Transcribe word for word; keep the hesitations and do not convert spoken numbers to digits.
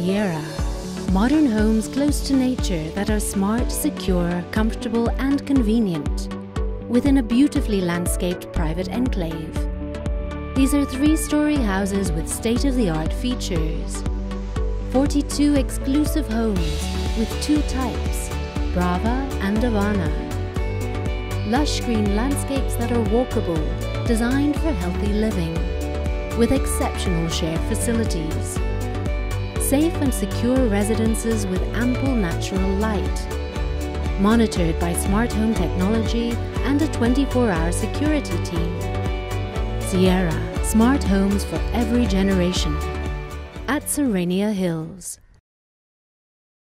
Sierra. Modern homes close to nature that are smart, secure, comfortable and convenient, within a beautifully landscaped private enclave. These are three-story houses with state-of-the-art features. forty-two exclusive homes with two types, Brava and Avana. Lush green landscapes that are walkable, designed for healthy living, with exceptional shared facilities. Safe and secure residences with ample natural light, monitored by smart home technology and a twenty-four hour security team. Sierra, smart homes for every generation. At Serenia Hills.